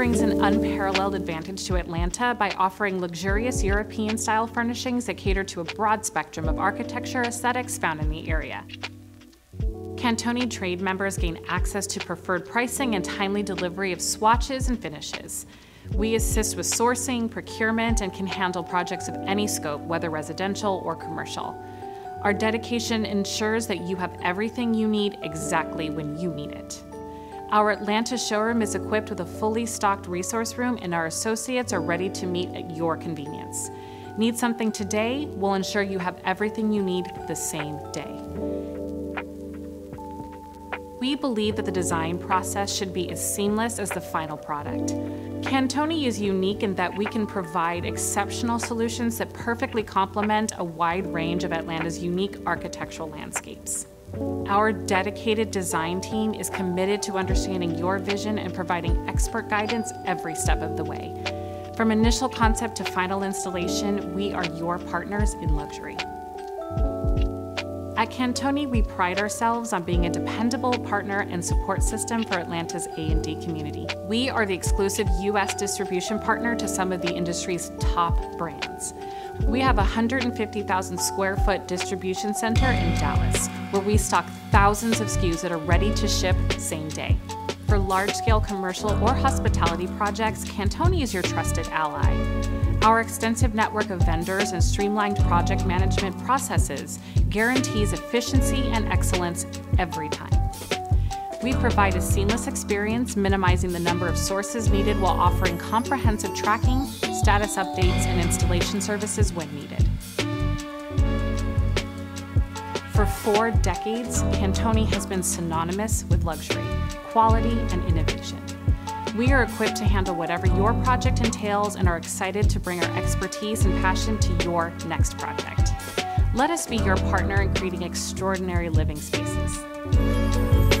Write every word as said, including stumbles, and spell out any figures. brings an unparalleled advantage to Atlanta by offering luxurious European-style furnishings that cater to a broad spectrum of architecture aesthetics found in the area. Cantoni trade members gain access to preferred pricing and timely delivery of swatches and finishes. We assist with sourcing, procurement, and can handle projects of any scope, whether residential or commercial. Our dedication ensures that you have everything you need exactly when you need it. Our Atlanta showroom is equipped with a fully stocked resource room, and our associates are ready to meet at your convenience. Need something today? We'll ensure you have everything you need the same day. We believe that the design process should be as seamless as the final product. Cantoni is unique in that we can provide exceptional solutions that perfectly complement a wide range of Atlanta's unique architectural landscapes. Our dedicated design team is committed to understanding your vision and providing expert guidance every step of the way. From initial concept to final installation, we are your partners in luxury. At Cantoni, we pride ourselves on being a dependable partner and support system for Atlanta's A and D community. We are the exclusive U S distribution partner to some of the industry's top brands. We have a one hundred fifty thousand square foot distribution center in Dallas, where we stock thousands of S K Us that are ready to ship same day. For large-scale commercial or hospitality projects, Cantoni is your trusted ally. Our extensive network of vendors and streamlined project management processes guarantees efficiency and excellence every time. We provide a seamless experience, minimizing the number of sources needed while offering comprehensive tracking, status updates, and installation services when needed. For four decades, Cantoni has been synonymous with luxury, quality, and innovation. We are equipped to handle whatever your project entails and are excited to bring our expertise and passion to your next project. Let us be your partner in creating extraordinary living spaces.